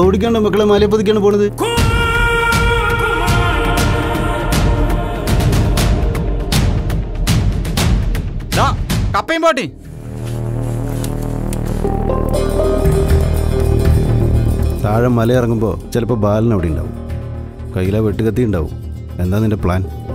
ഓടിക്കണ്ട മക്കളെ, മലയെ പതിക്കാണ് പോണത്. കപ്പയും പാട്ടി താഴെ മലയിറങ്ങുമ്പോൾ ചിലപ്പോൾ ബാലൻ അവിടെ ഉണ്ടാവും, കയ്യിലെ വെട്ടുകത്തി ഉണ്ടാവും. എന്താ നിന്റെ പ്ലാൻ?